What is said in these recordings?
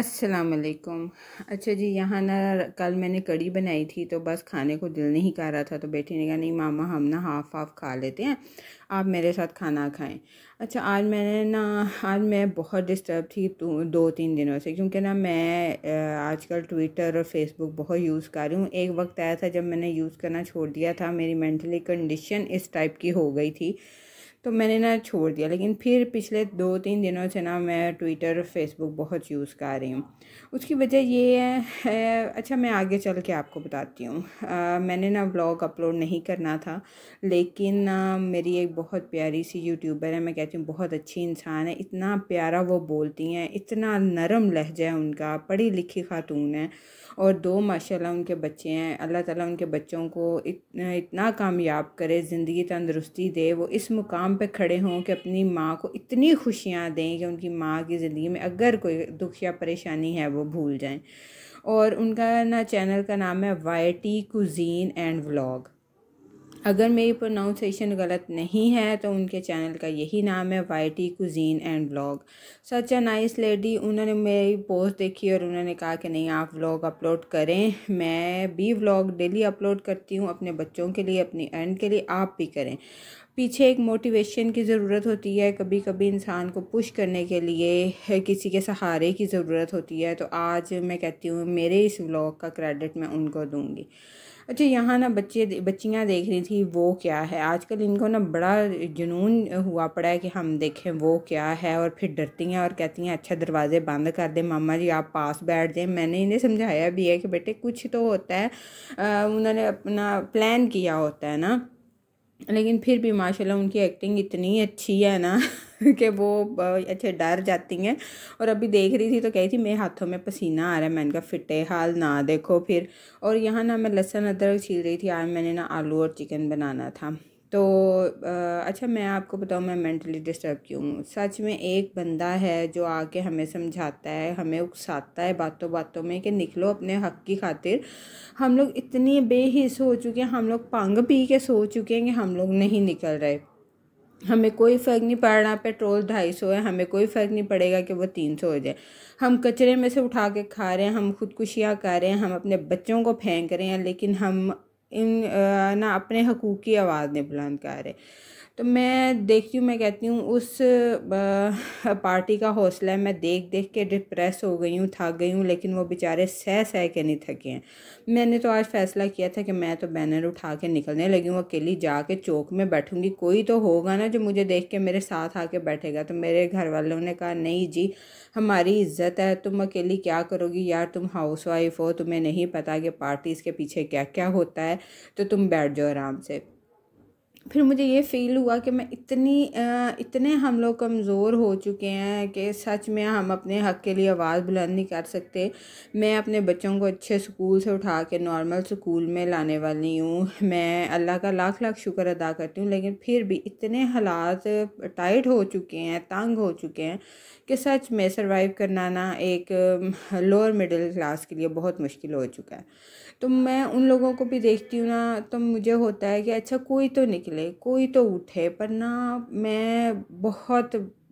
अस्सलाम वालेकुम। अच्छा जी, यहाँ ना कल मैंने कड़ी बनाई थी तो बस खाने को दिल नहीं कर रहा था, तो बेटी ने कहा नहीं मामा हम ना हाफ़ हाफ़ खा लेते हैं, आप मेरे साथ खाना खाएं। अच्छा आज मैं बहुत डिस्टर्ब थी 2-3 दिनों से, क्योंकि ना मैं आजकल ट्विटर और फेसबुक बहुत यूज़ कर रही हूँ। एक वक्त आया था जब मैंने यूज़ करना छोड़ दिया था, मेरी मेंटली कंडीशन इस टाइप की हो गई थी तो मैंने ना छोड़ दिया। लेकिन फिर पिछले 2-3 दिनों से ना मैं ट्विटर फेसबुक बहुत यूज़ कर रही हूँ। उसकी वजह ये है, अच्छा मैं आगे चल के आपको बताती हूँ। मैंने ना व्लॉग अपलोड नहीं करना था, लेकिन मेरी एक बहुत प्यारी सी यूट्यूबर है, मैं कहती हूँ बहुत अच्छी इंसान है, इतना प्यारा वो बोलती हैं, इतना नरम लहजा है उनका, पढ़ी लिखी खातून है और 2 माशाल्लाह उनके बच्चे हैं। अल्लाह ताला उनके बच्चों को इतना कामयाब करे, ज़िंदगी तंदुरुस्ती दे, वो इस मुकाम पे खड़े हों कि अपनी माँ को इतनी खुशियाँ दें कि उनकी माँ की ज़िंदगी में अगर कोई दुख या परेशानी है वो भूल जाएं। और उनका ना चैनल का नाम है YT कुजीन एंड व्लॉग, अगर मेरी प्रोनाउंसिएशन गलत नहीं है तो उनके चैनल का यही नाम है YT cuisine and vlog. Such a nice lady, उन्होंने मेरी पोस्ट देखी और उन्होंने कहा कि नहीं आप व्लॉग अपलोड करें, मैं भी व्लॉग डेली अपलोड करती हूँ अपने बच्चों के लिए, अपनी अर्न के लिए, आप भी करें। पीछे एक मोटिवेशन की ज़रूरत होती है, कभी कभी इंसान को पुश करने के लिए किसी के सहारे की ज़रूरत होती है, तो आज मैं कहती हूँ मेरे इस व्लॉग का क्रेडिट मैं उनको दूँगी। अच्छा यहाँ ना बच्चियाँ देख रही थी वो क्या है, आजकल इनको ना बड़ा जुनून हुआ पड़ा है कि हम देखें वो क्या है, और फिर डरती हैं और कहती हैं अच्छा दरवाज़े बंद कर दें मामा जी, आप पास बैठ जाएं। मैंने इन्हें समझाया भी है कि बेटे कुछ तो होता है, उन्होंने अपना प्लान किया होता है ना, लेकिन फिर भी माशाल्लाह उनकी एक्टिंग इतनी अच्छी है ना कि वो अच्छे डर जाती हैं। और अभी देख रही थी तो कही थी मेरे हाथों में पसीना आ रहा है, मैंने कहा फिटे हाल ना देखो फिर। और यहाँ ना मैं लहसुन अदरक छील रही थी, आज मैंने ना आलू और चिकन बनाना था। तो अच्छा मैं आपको बताऊँ मैं मेंटली डिस्टर्ब क्यों हूँ। सच में एक बंदा है जो आके हमें समझाता है, हमें उकसाता है बातों बातों में कि निकलो अपने हक़ की खातिर। हम लोग इतनी बेहिस हो चुके हैं, हम लोग भांग पी के सो चुके हैं कि हम लोग नहीं निकल रहे। हमें कोई फ़र्क नहीं पड़ रहा पेट्रोल 250 है, हमें कोई फ़र्क नहीं पड़ेगा कि वो 300 हो जाए। हम कचरे में से उठा के खा रहे हैं, हम खुदकुशियाँ कर रहे हैं, हम अपने बच्चों को फेंक रहे हैं, लेकिन हम इन ना अपने हकूक़ की आवाज़ ने बुलंद कर रहे। तो मैं देखती हूँ, मैं कहती हूँ उस पार्टी का हौसला मैं देख देख के डिप्रेस हो गई हूँ, थक गई हूँ, लेकिन वो बेचारे सह सह के नहीं थके हैं। मैंने तो आज फ़ैसला किया था कि मैं तो बैनर उठा के निकलने लगी हूँ, अकेली जाके चौक में बैठूँगी, कोई तो होगा ना जो मुझे देख के मेरे साथ आके बैठेगा। तो मेरे घर वालों ने कहा नहीं जी हमारी इज़्ज़त है, तुम अकेली क्या करोगी यार, तुम हाउस वाइफ हो, तुम्हें नहीं पता कि पार्टीज़ के पीछे क्या क्या होता है, तो तुम बैठ जाओ आराम से। फिर मुझे ये फ़ील हुआ कि मैं इतने हम लोग कमज़ोर हो चुके हैं कि सच में हम अपने हक़ के लिए आवाज़ बुलंद नहीं कर सकते। मैं अपने बच्चों को अच्छे स्कूल से उठा के नॉर्मल स्कूल में लाने वाली हूँ, मैं अल्लाह का लाख लाख शुक्र अदा करती हूँ, लेकिन फिर भी इतने हालात टाइट हो चुके हैं, तंग हो चुके हैं कि सच में सर्वाइव करना ना एक लोअर मिडिल क्लास के लिए बहुत मुश्किल हो चुका है। तो मैं उन लोगों को भी देखती हूँ ना, तो मुझे होता है कि अच्छा कोई तो निकले, कोई तो उठे, पर ना मैं बहुत,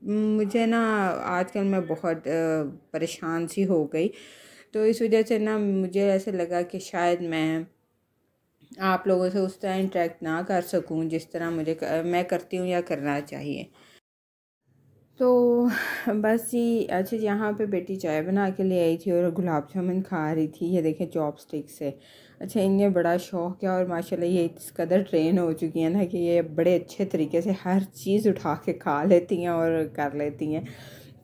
मुझे ना आजकल मैं बहुत परेशान सी हो गई। तो इस वजह से ना मुझे ऐसे लगा कि शायद मैं आप लोगों से उस तरह इंटरेक्ट ना कर सकूं जिस तरह मैं करती हूँ या करना चाहिए। तो बस ये अच्छा यहाँ पे बेटी चाय बना के ले आई थी और गुलाब जामुन खा रही थी, ये देखें चॉपस्टिक से। अच्छा इन्हें बड़ा शौक़ है और माशाल्लाह ये इस कदर ट्रेन हो चुकी है ना कि ये बड़े अच्छे तरीके से हर चीज़ उठा के खा लेती हैं और कर लेती हैं।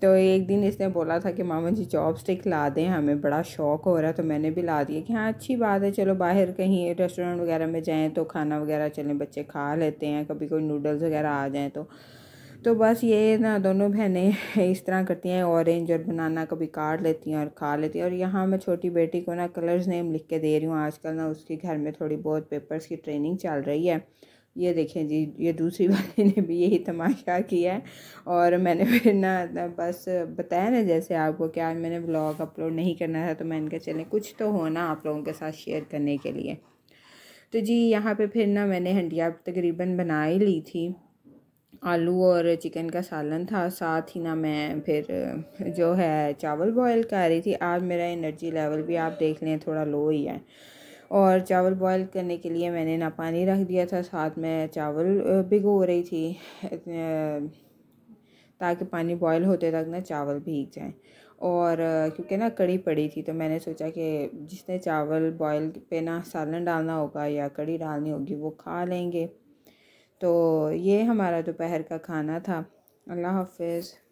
तो एक दिन इसने बोला था कि मामा जी चॉपस्टिक ला दें, हमें बड़ा शौक़ हो रहा है, तो मैंने भी ला दिया कि हाँ अच्छी बात है, चलो बाहर कहीं रेस्टोरेंट वगैरह में जाएँ तो खाना वगैरह चलें बच्चे खा लेते हैं, कभी कोई नूडल्स वगैरह आ जाएँ। तो बस ये ना दोनों बहनें इस तरह करती हैं, ऑरेंज और बनाना कभी काट लेती हैं और खा लेती हैं। और यहाँ मैं छोटी बेटी को ना कलर्स नेम लिख के दे रही हूँ, आजकल ना उसके घर में थोड़ी बहुत पेपर्स की ट्रेनिंग चल रही है। ये देखें जी, ये दूसरी वाली ने भी यही तमाशा किया है। और मैंने फिर ना बस बताया ना जैसे आपको कि आज मैंने व्लॉग अपलोड नहीं करना था, तो मैंने कहा चलें कुछ तो हो ना आप लोगों के साथ शेयर करने के लिए। तो जी यहाँ पर फिर ना मैंने हंडिया तकरीबन बना ही ली थी आलू और चिकन का सालन था। साथ ही ना मैं फिर जो है चावल बॉयल कर रही थी। आज मेरा एनर्जी लेवल भी आप देख लें थोड़ा लो ही है। और चावल बॉयल करने के लिए मैंने ना पानी रख दिया था, साथ में चावल भिगो रही थी ताकि पानी बॉयल होते तक ना चावल भीग जाएं। और क्योंकि ना कड़ी पड़ी थी तो मैंने सोचा कि जिसने चावल बॉयल पे ना सालन डालना होगा या कड़ी डालनी होगी वो खा लेंगे। तो ये हमारा दोपहर का खाना था। अल्लाह हाफ़िज़।